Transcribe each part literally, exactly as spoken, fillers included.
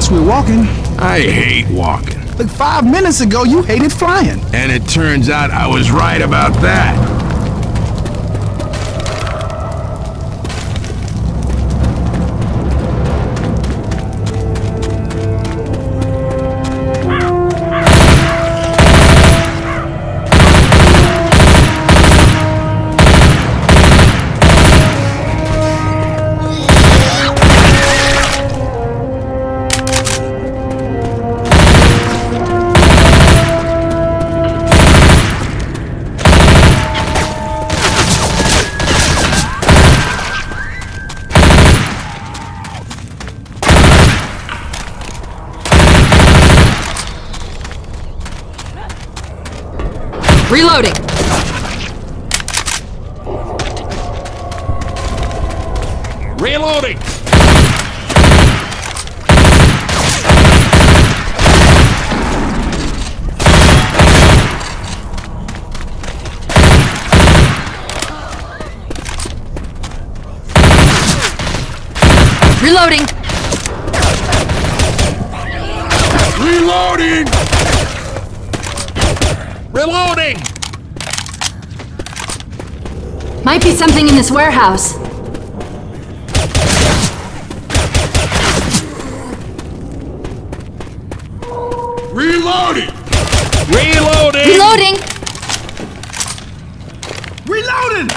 guess we're walking. I hate walking. Like five minutes ago, you hated flying. And it turns out I was right about that. Reloading. Reloading. Reloading. Reloading. Reloading! Might be something in this warehouse. Reloading! Reloading! Reloading! Reloading!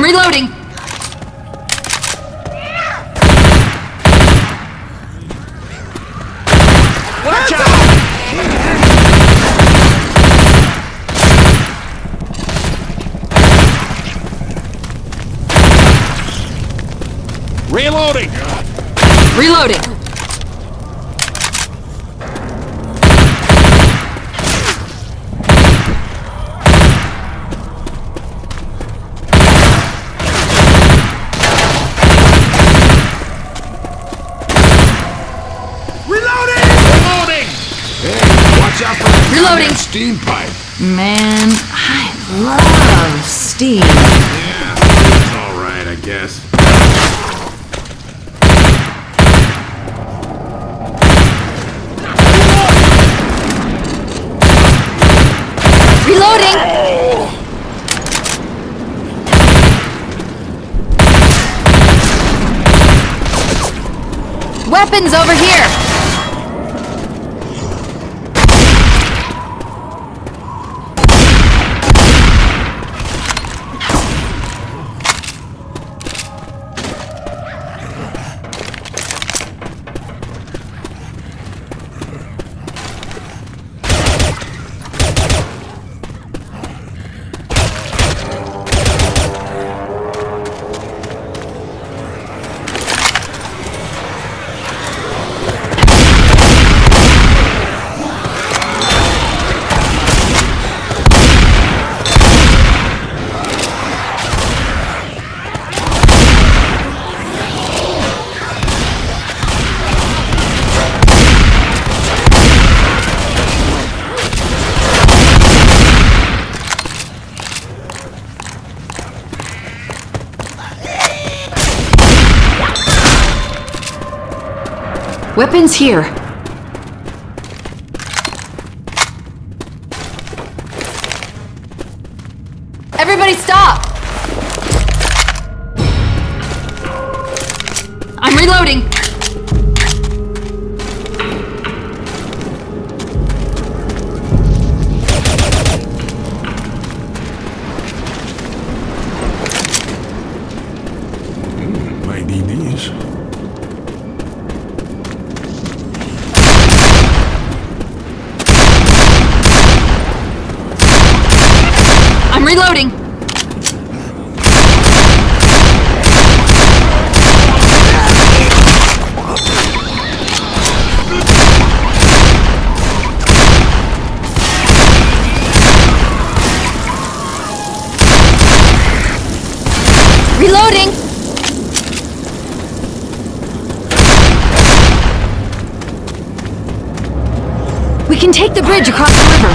Reloading. Watch out! Reloading. Reloading. Reloading! Steam pipe! Man, I love steam. Yeah, it's alright, I guess. Reloading! Oh. Weapons over here! Weapons here. Everybody stop! I'm reloading. Mm, might need these. Reloading. Reloading. We can take the bridge across the river.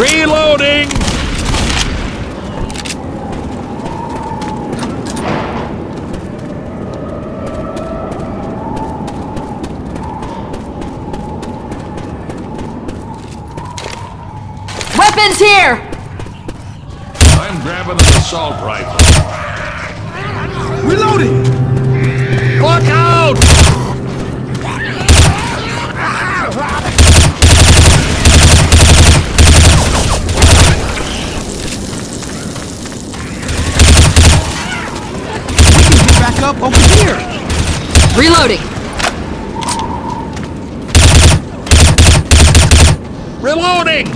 Reloading! Weapons here! I'm grabbing an assault rifle. Reloading! Look out! Up over here. Reloading. Reloading.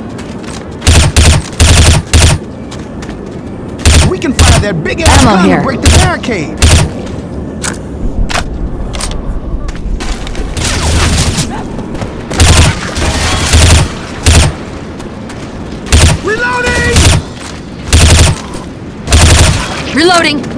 We can fire that big ass gun and break the barricade. Reloading. Reloading. Reloading!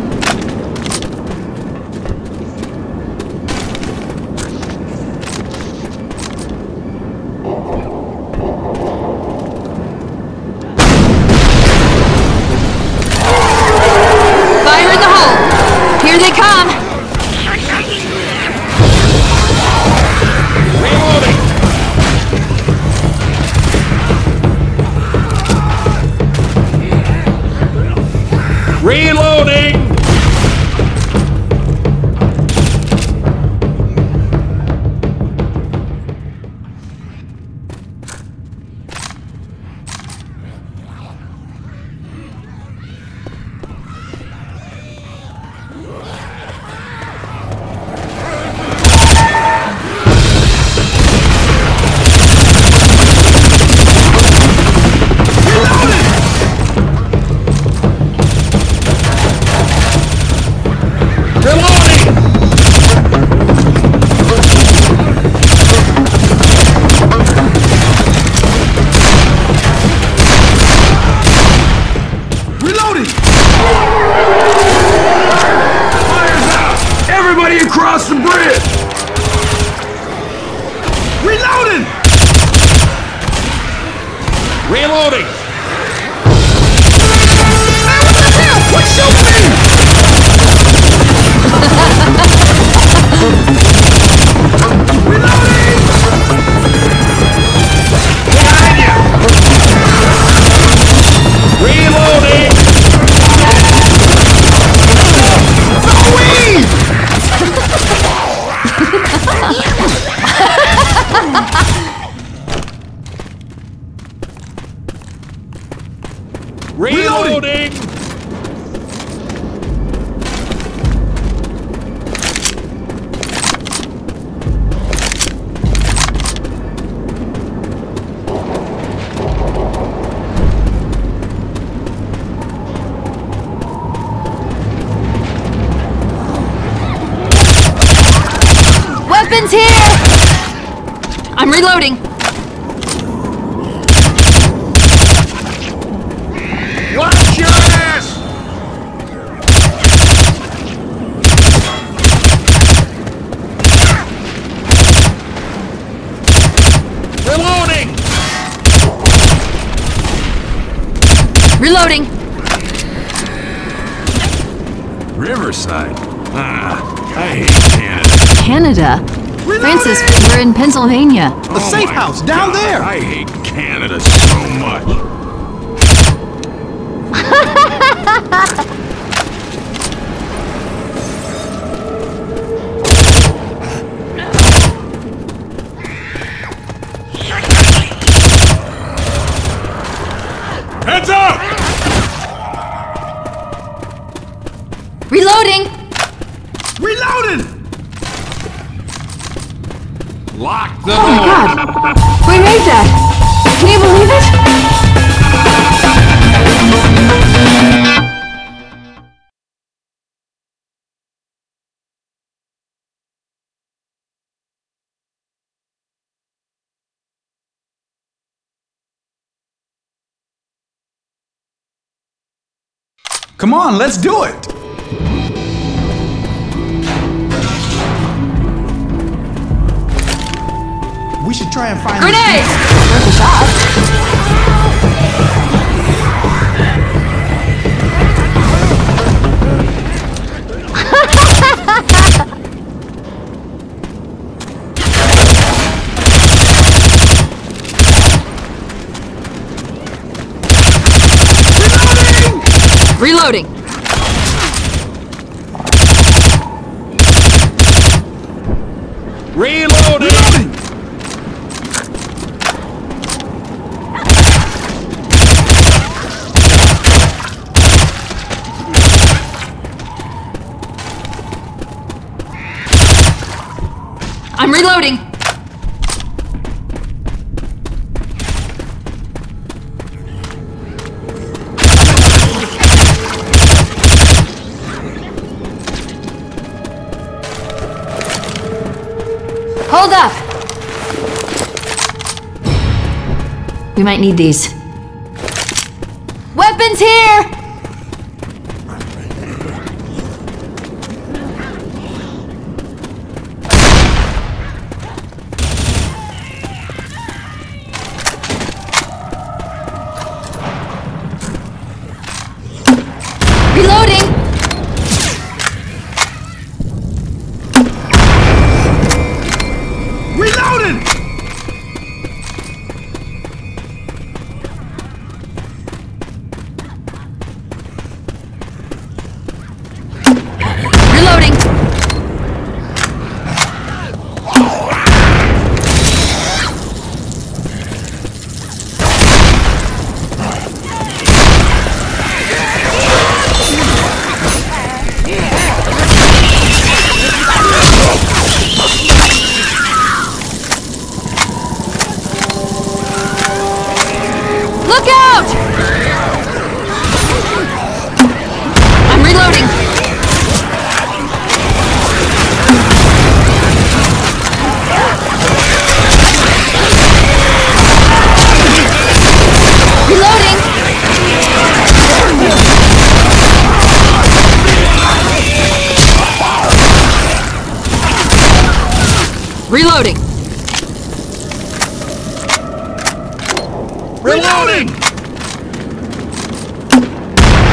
Across the bridge! Reloading! Reloading! Man, what the hell? Quit shooting! Reloading! Behind you! Reloading! Go weave! Reloading! Weapons here! I'm reloading. Watch your ass! Reloading! Reloading! Riverside? Ah, I hate Canada. Canada? Reloading! Francis, we're in Pennsylvania. The oh safe house, down God, there! I hate Canada so much. Reloading! Reloading! Lock the door! Oh my god! We made that! Can you believe it? Come on, let's do it! We should try and find grenades. There's a shot. Reloading. Reloading. Reloading. Reloading. I'm reloading! Hold up! We might need these. Weapons here! Reloading! Reloading!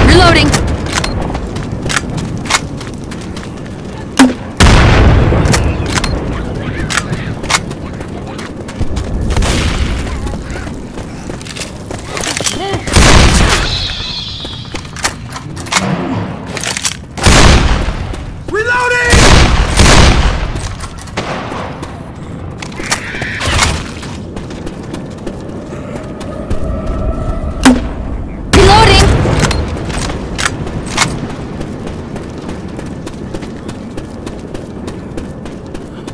Reloading!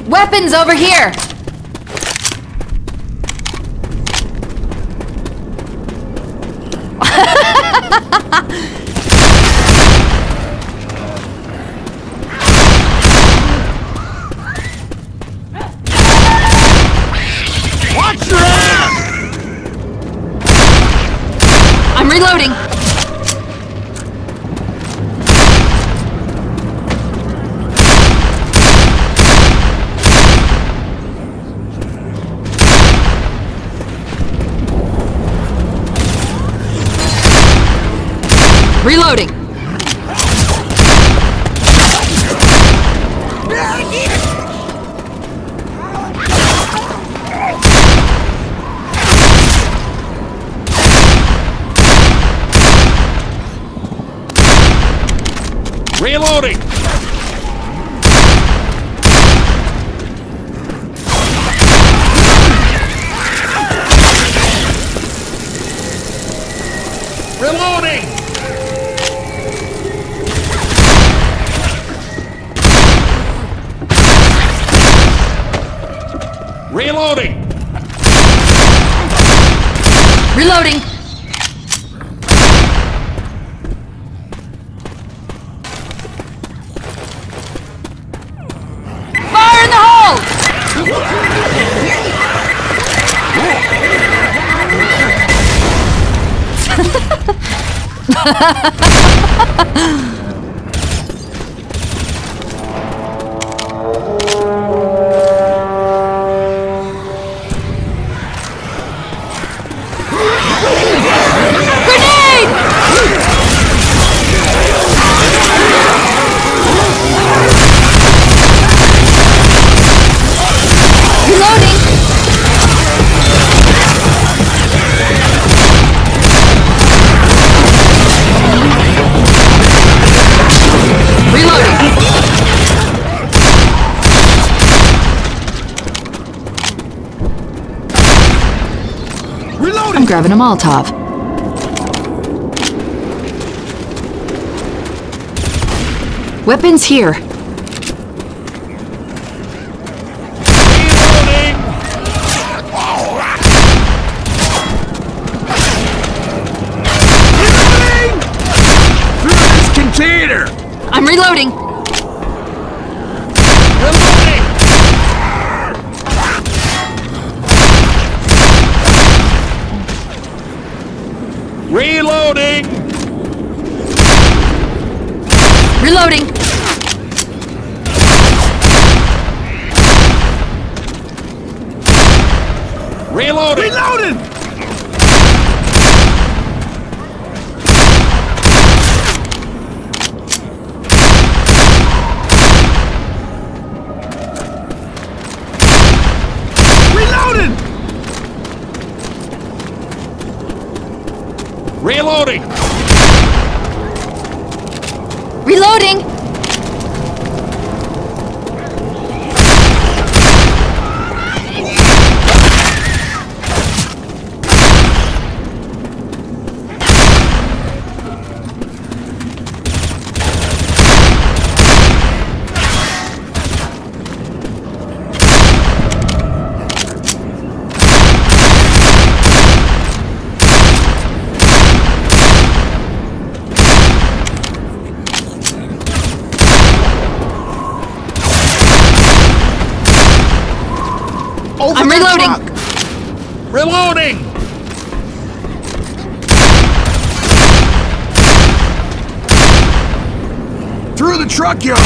Weapons over here! Watch your hand! I'm reloading! Reloading! Reloading! Reloading! Reloading! Reloading! Fire in the hole! I'm grabbing a Molotov. Weapons here. Reloading. Reloading. Through this container. I'm reloading. Reloading! Reloading! Reloading! Reloading! Reloading! Reloading! Reloading! I'm reloading! Truck. Reloading! Through the truck yard!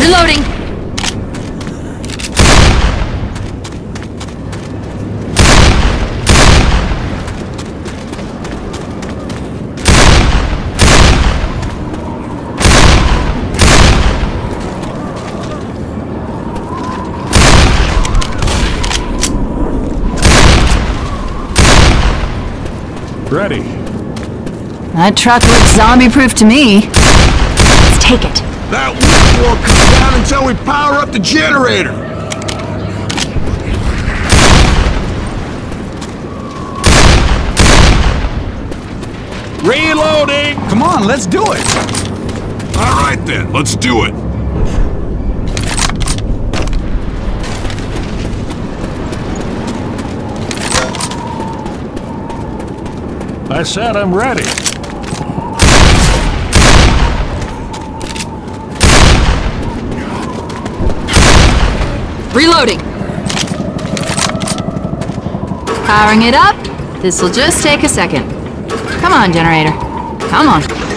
Reloading! Ready. That truck looks zombie-proof to me. Let's take it. That wind won't come down until we power up the generator. Reloading! Come on, let's do it. All right then, let's do it. I said I'm ready. Reloading. Powering it up. This'll just take a second. Come on, generator. Come on.